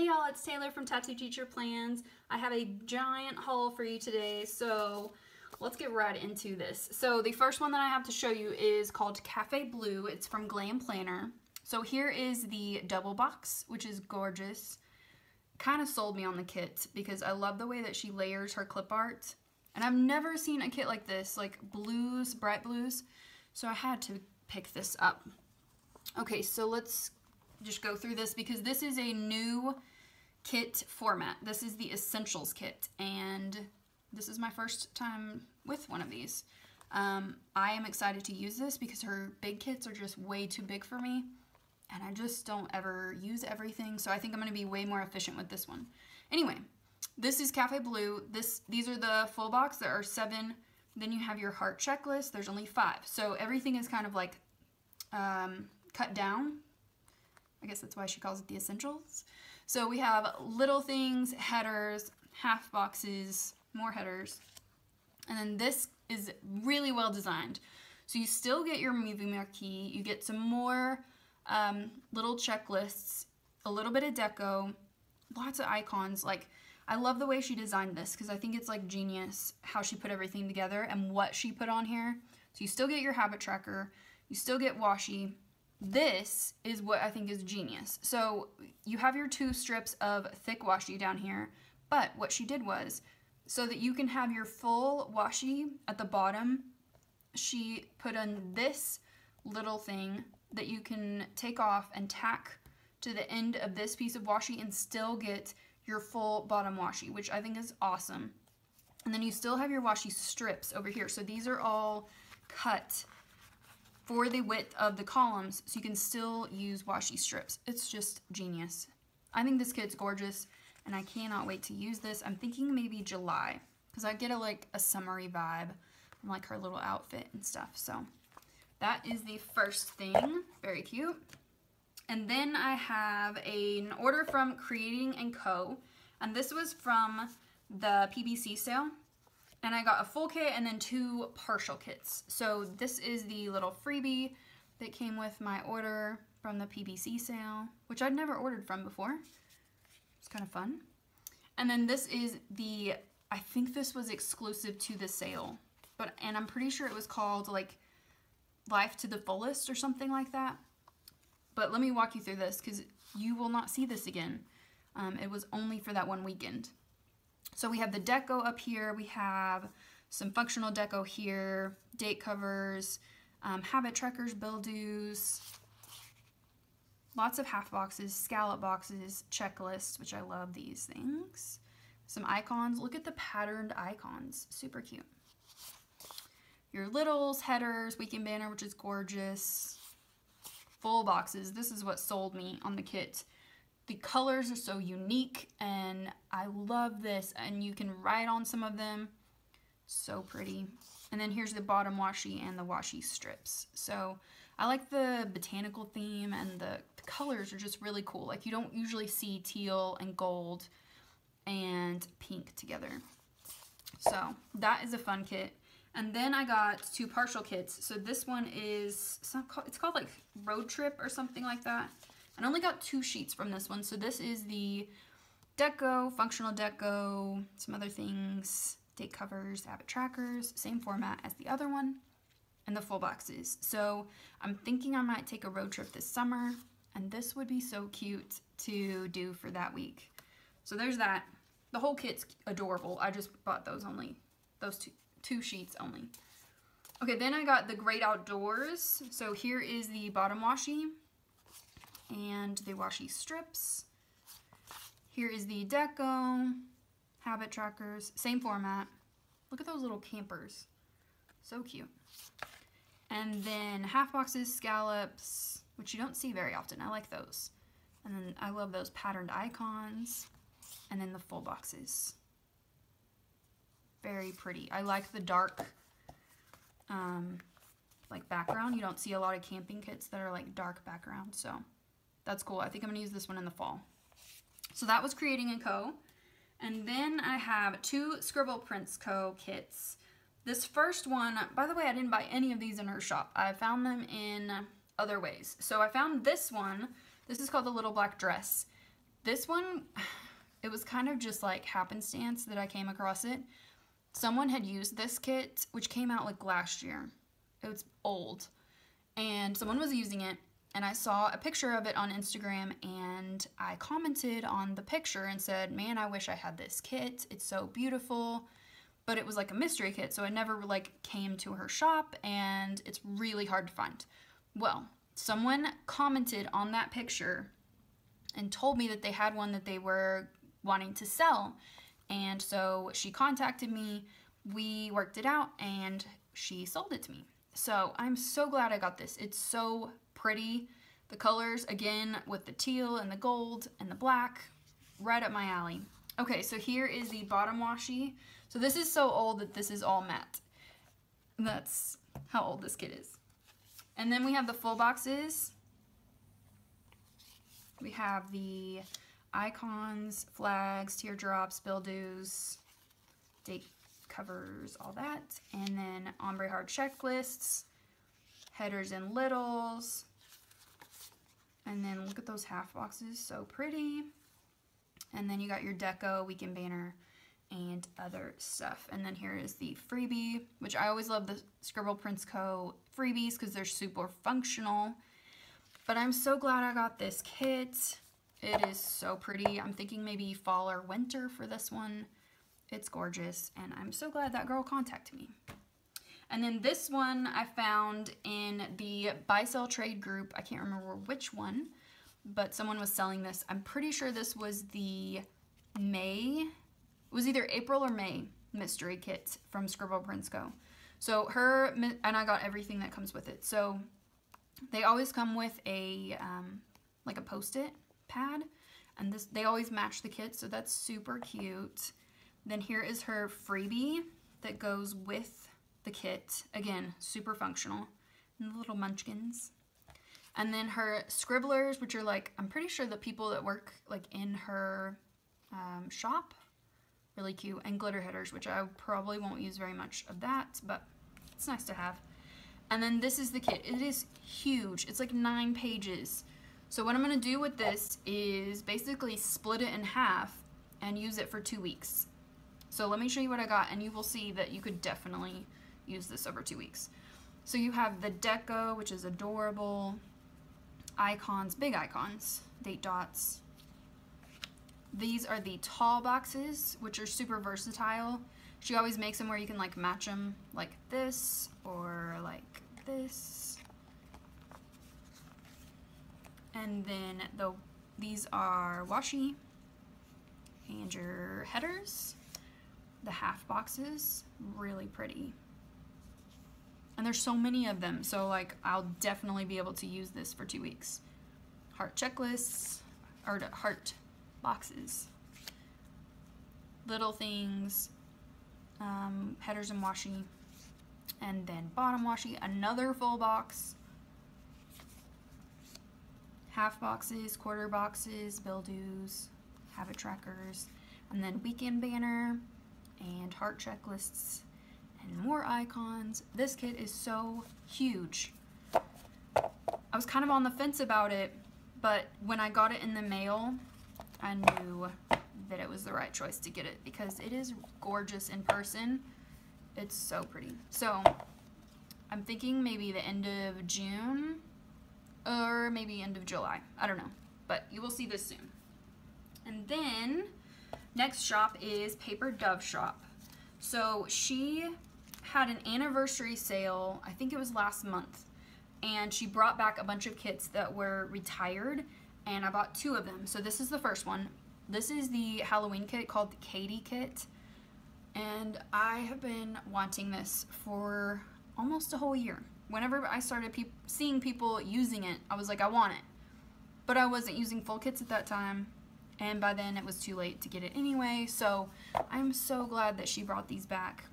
Hey y'all, it's Taylor from Tattoo Teacher Plans. I have a giant haul for you today, so let's get right into this. So the first one that I have to show you is called Cafe Blue. It's from Glam Planner. So here is the double box, which is gorgeous. Kind of sold me on the kit because I love the way that she layers her clip art. And I've never seen a kit like this, like blues, bright blues. So I had to pick this up. Okay, so let's just go through this because this is a new kit format. This is the Essentials kit, and this is my first time with one of these. I am excited to use this because her big kits are just way too big for me, and I just don't ever use everything, so I think I'm going to be way more efficient with this one. Anyway, this is Cafe Blue. These are the full box. There are 7. Then you have your heart checklist. There's only 5. So everything is kind of like cut down. I guess that's why she calls it the Essentials. So we have little things, headers, half boxes, more headers. And then this is really well designed. So you still get your movie marquee, you get some more little checklists, a little bit of deco, lots of icons. Like, I love the way she designed this because I think it's like genius how she put everything together and what she put on here. So you still get your habit tracker, you still get washi. This is what I think is genius. So you have your 2 strips of thick washi down here, but what she did was, so that you can have your full washi at the bottom, she put on this little thing that you can take off and tack to the end of this piece of washi and still get your full bottom washi, which I think is awesome. And then you still have your washi strips over here. So these are all cut for the width of the columns, so you can still use washi strips. It's just genius. I think this kit's gorgeous, and I cannot wait to use this. I'm thinking maybe July, because I get a summery vibe from like her little outfit and stuff. So that is the first thing, very cute. And then I have an order from Creating and Co, and this was from the PBC sale. And I got a full kit and then 2 partial kits. So this is the little freebie that came with my order from the PBC sale, which I'd never ordered from before. It's kind of fun. And then this is the, I think this was exclusive to the sale, and I'm pretty sure it was called like Life to the Fullest or something like that. But let me walk you through this because you will not see this again. It was only for that one weekend. So we have the deco up here, we have some functional deco here, date covers, habit trackers, bill-dos, lots of half boxes, scallop boxes, checklists, which I love these things. Some icons. Look at the patterned icons. Super cute. Your littles, headers, weekend banner, which is gorgeous. Full boxes. This is what sold me on the kit. The colors are so unique, and I love this, and you can write on some of them. So pretty. And then here's the bottom washi and the washi strips. So I like the botanical theme, and the colors are just really cool. Like, you don't usually see teal and gold and pink together. So that is a fun kit. And then I got 2 partial kits. So this one is, it's called like Road Trip or something like that. I only got 2 sheets from this one. So this is the deco, functional deco, some other things, date covers, habit trackers, same format as the other one, and the full boxes. So I'm thinking I might take a road trip this summer, and this would be so cute to do for that week. So there's that. The whole kit's adorable. I just bought those only, those two sheets only. Okay, then I got the Great Outdoors. So here is the bottom washi and the washi strips. Here is the deco, habit trackers, same format. Look at those little campers, so cute. And then half boxes, scallops, which you don't see very often. I like those. And then I love those patterned icons. And then the full boxes, very pretty. I like the dark like background. You don't see a lot of camping kits that are like dark background, so that's cool. I think I'm gonna use this one in the fall. So that was Creating and Co. And then I have 2 Scribble Prints Co kits. This first one, by the way, I didn't buy any of these in her shop. I found them in other ways. So I found this one. This is called the Little Black Dress. This one, it was kind of just like happenstance that I came across it. Someone had used this kit, which came out like last year. It's old. And someone was using it, and I saw a picture of it on Instagram, and I commented on the picture and said, man, I wish I had this kit. It's so beautiful. But it was like a mystery kit, so I never like came to her shop, and it's really hard to find. Well, someone commented on that picture and told me that they had one that they were wanting to sell. And so she contacted me, we worked it out, and she sold it to me. So I'm so glad I got this. It's so pretty. The colors, again, with the teal and the gold and the black, right up my alley. Okay, so here is the bottom washi. So this is so old that this is all matte. That's how old this kit is. And then we have the full boxes. We have the icons, flags, teardrops, bill-dos, date covers, all that. And then ombre hard checklists, headers and littles. And then look at those half boxes, so pretty. And then you got your deco, weekend banner, and other stuff. And then here is the freebie, which I always love the Scribble Prints Co. freebies because they're super functional. But I'm so glad I got this kit. It is so pretty. I'm thinking maybe fall or winter for this one. It's gorgeous, and I'm so glad that girl contacted me. And then this one I found in the buy sell trade group. I can't remember which one, but someone was selling this. I'm pretty sure this was the May, it was either April or May mystery kit from Scribble Prints Co. So her, and I got everything that comes with it. So they always come with a, like a post-it pad, and this, they always match the kit, so that's super cute. Then here is her freebie that goes with the kit. Again, super functional. And the little munchkins. And then her scribblers, which are like, I'm pretty sure the people that work like in her shop. Really cute. And glitter headers, which I probably won't use very much of that, but it's nice to have. And then this is the kit. It is huge. It's like 9 pages. So what I'm going to do with this is basically split it in half and use it for 2 weeks. So let me show you what I got, and you will see that you could definitely use this over 2 weeks. So you have the deco, which is adorable, icons, big icons, date dots. These are the tall boxes, which are super versatile. She always makes them where you can like match them like this or like this. And then these are washi and your headers. The half boxes, really pretty. And there's so many of them, so like I'll definitely be able to use this for 2 weeks. Heart checklists, or heart boxes. Little things, headers and washi, and then bottom washi, another full box. Half boxes, quarter boxes, bill-dos, habit trackers, and then weekend banner, and heart checklists, and more icons. This kit is so huge. I was kind of on the fence about it, but when I got it in the mail, I knew that it was the right choice to get it because it is gorgeous in person. It's so pretty. So I'm thinking maybe the end of June or maybe end of July. I don't know, but you will see this soon. And then next shop is Paper Dove Shop. So she had an anniversary sale, I think it was last month, and she brought back a bunch of kits that were retired, and I bought 2 of them. So this is the first one. This is the Halloween kit called the Katie kit, and I have been wanting this for almost a whole year. Whenever I started seeing people using it, I was like, I want it. But I wasn't using full kits at that time, and by then it was too late to get it anyway, so I'm so glad that she brought these back.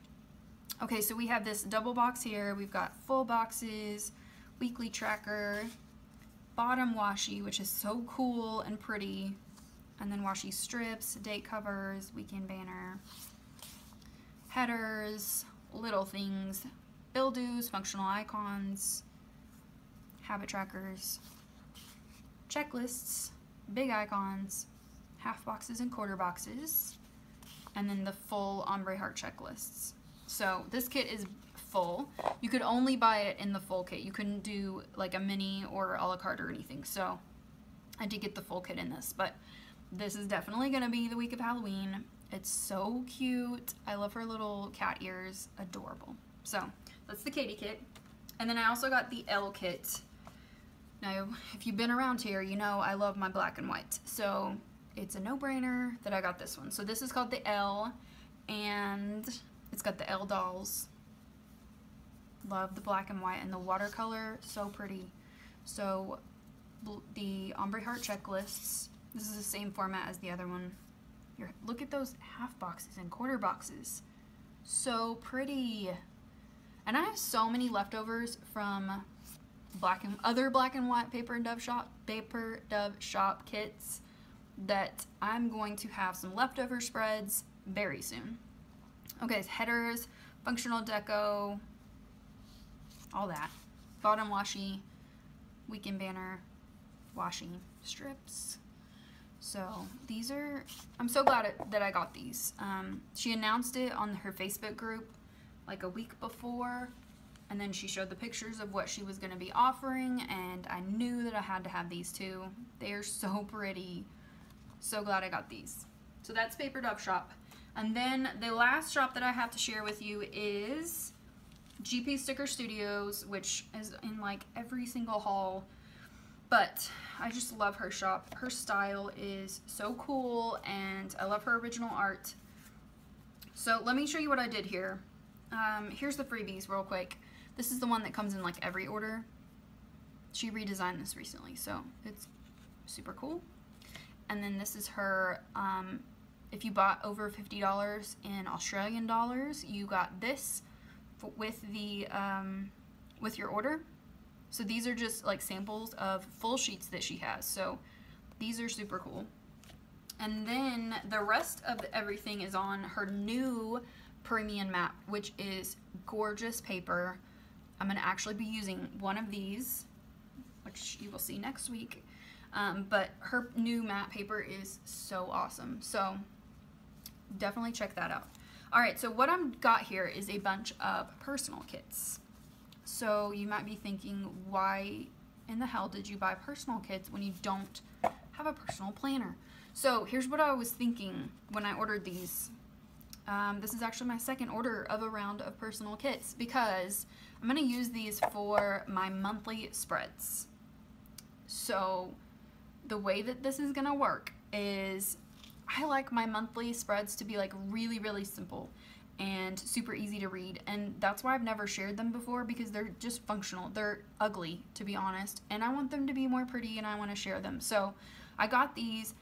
Okay, so we have this double box here. We've got full boxes, weekly tracker, bottom washi, which is so cool and pretty, and then washi strips, date covers, weekend banner, headers, little things, bill-dos, functional icons, habit trackers, checklists, big icons, half boxes and quarter boxes, and then the full ombre heart checklists. So this kit is full. You could only buy it in the full kit. You couldn't do like a mini or a la carte or anything. So I did get the full kit in this, but this is definitely gonna be the week of Halloween. It's so cute. I love her little cat ears, adorable. So that's the Katie kit. And then I also got the L kit. Now, if you've been around here, you know I love my black and white. So it's a no-brainer that I got this one. So this is called the L, and it's got the L dolls. Love the black and white and the watercolor, so pretty. So the ombre heart checklists, this is the same format as the other one. Here, look at those half boxes and quarter boxes. So pretty. And I have so many leftovers from other black and white Paper Dove Shop kits that I'm going to have some leftover spreads very soon. Okay, so headers, functional deco, all that. Bottom washi, weekend banner, washi strips. So these are, I'm so glad that I got these. She announced it on her Facebook group like a week before, and then she showed the pictures of what she was going to be offering, and I knew that I had to have these two. They are so pretty. So glad I got these. So that's Paper Dove Shop. And then the last shop that I have to share with you is GP Sticker Studios, which is in like every single haul, but I just love her shop. Her style is so cool, and I love her original art. So let me show you what I did here. Here's the freebies real quick. This is the one that comes in like every order. She redesigned this recently, so it's super cool. And then this is her, if you bought over $50 in Australian dollars, you got this with the with your order. So these are just like samples of full sheets that she has, so these are super cool. And then the rest of everything is on her new premium map, which is gorgeous paper. I'm gonna actually be using one of these, which you will see next week, but her new matte paper is so awesome, so definitely check that out. Alright, so what I've got here is a bunch of personal kits. So you might be thinking, why in the hell did you buy personal kits when you don't have a personal planner? So here's what I was thinking when I ordered these. This is actually my second order of a round of personal kits, because I'm going to use these for my monthly spreads. So the way that this is going to work is, I like my monthly spreads to be like really, really simple and super easy to read, and that's why I've never shared them before, because they're just functional. They're ugly, to be honest, and I want them to be more pretty, and I want to share them. So I got these.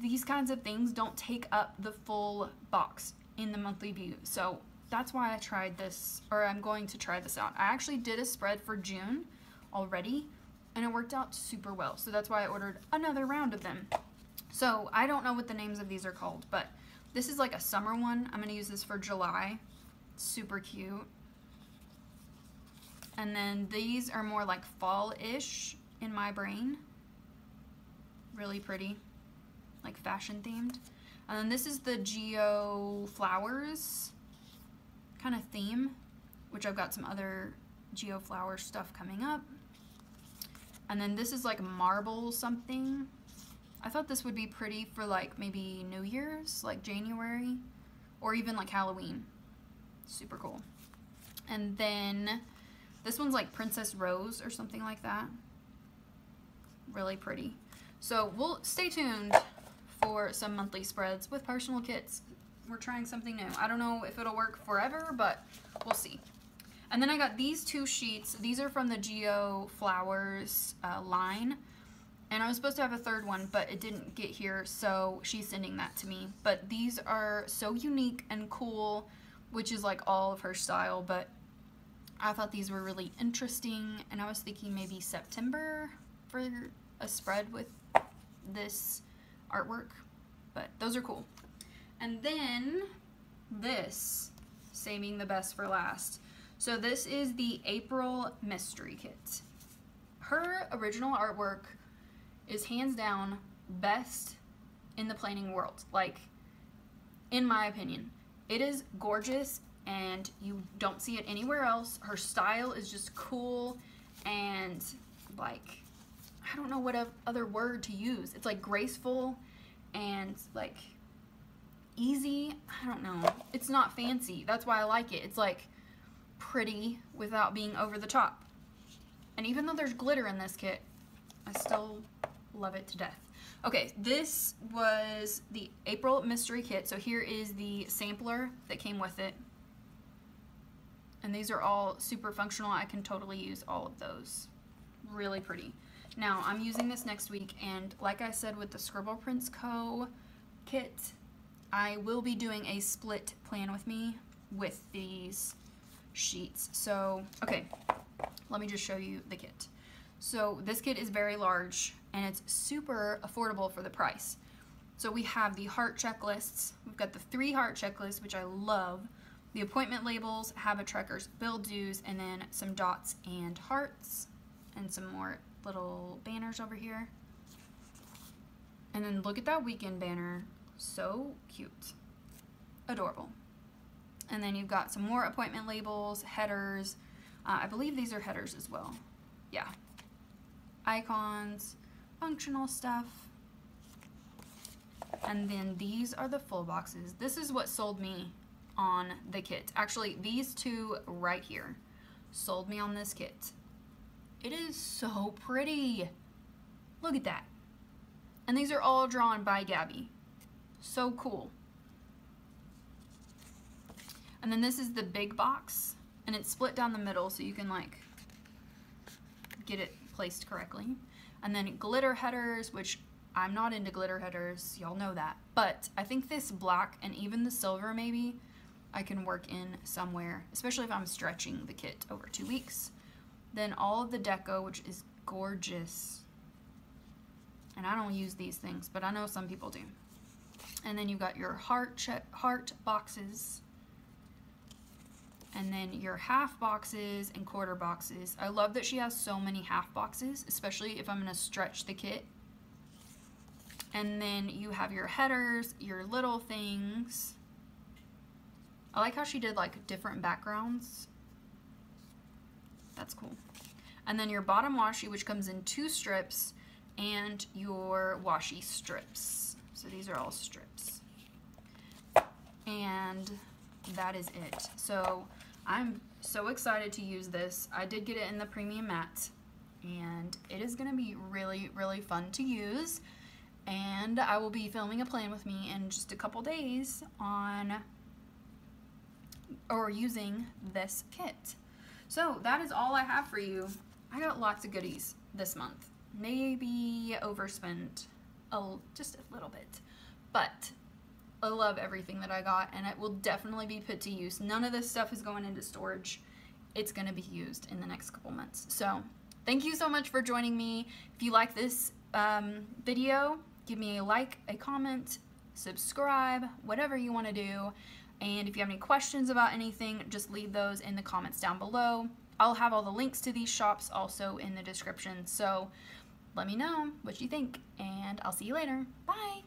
These kinds of things don't take up the full box in the monthly view, so that's why I tried this, or I'm going to try this out. I actually did a spread for June already, and it worked out super well, so that's why I ordered another round of them. So I don't know what the names of these are called, but this is like a summer one. I'm going to use this for July. Super cute. And then these are more like fall-ish in my brain. Really pretty. Like fashion themed. And then this is the Geo Flowers kind of theme, which I've got some other Geo Flower stuff coming up. And then this is like marble something. I thought this would be pretty for like maybe New Year's, like January, or even like Halloween. Super cool. And then this one's like Princess Rose or something like that. Really pretty. So we'll stay tuned for some monthly spreads with personal kits. We're trying something new. I don't know if it'll work forever, but we'll see. And then I got these two sheets. These are from the Geo Flowers line. And I was supposed to have a third one, but it didn't get here, so she's sending that to me. But these are so unique and cool, which is like all of her style, but I thought these were really interesting, and I was thinking maybe September for a spread with this artwork, but those are cool. And then this, saving the best for last. So this is the April Mystery Kit. Her original artwork is hands down best in the planning world. Like, in my opinion, it is gorgeous and you don't see it anywhere else. Her style is just cool and, like, I don't know what other word to use. It's like graceful and like easy. I don't know. It's not fancy. That's why I like it. It's like pretty without being over the top. And even though there's glitter in this kit, I still love it to death. Okay, this was the April mystery kit. So here is the sampler that came with it. And these are all super functional. I can totally use all of those. Really pretty. Now, I'm using this next week, and like I said with the Scribble Prints Co. kit, I will be doing a split plan with me with these sheets. So, okay, let me just show you the kit. So this kit is very large, and it's super affordable for the price. So we have the heart checklists. We've got the 3 heart checklists, which I love. The appointment labels, habit trackers, build dues, and then some dots and hearts, and some more little banners over here. And then look at that weekend banner. So cute. Adorable. And then you've got some more appointment labels, headers. I believe these are headers as well. Yeah. Icons, functional stuff. And then these are the full boxes. This is what sold me on the kit. Actually, these 2 right here sold me on this kit. It is so pretty. Look at that. And these are all drawn by Gabby. So cool. And then this is the big box, and it's split down the middle so you can like get it placed correctly. And then glitter headers, which I'm not into glitter headers, y'all know that. But I think this black and even the silver maybe I can work in somewhere, especially if I'm stretching the kit over 2 weeks. Then all of the deco, which is gorgeous. And I don't use these things, but I know some people do. And then you've got your heart boxes. And then your half boxes and quarter boxes. I love that she has so many half boxes, especially if I'm gonna stretch the kit. And then you have your headers, your little things. I like how she did like different backgrounds. That's cool. And then your bottom washi, which comes in 2 strips, and your washi strips. So these are all strips. And that is it. So I'm so excited to use this. I did get it in the premium matte, and it is going to be really, really fun to use. And I will be filming a plan with me in just a couple days on or using this kit. So that is all I have for you. I got lots of goodies this month. Maybe overspent just a little bit, but I love everything that I got, and it will definitely be put to use. None of this stuff is going into storage. It's going to be used in the next couple months. So thank you so much for joining me. If you like this video, give me a like, a comment, subscribe, whatever you want to do. And if you have any questions about anything, just leave those in the comments down below. I'll have all the links to these shops also in the description. So let me know what you think, and I'll see you later. Bye!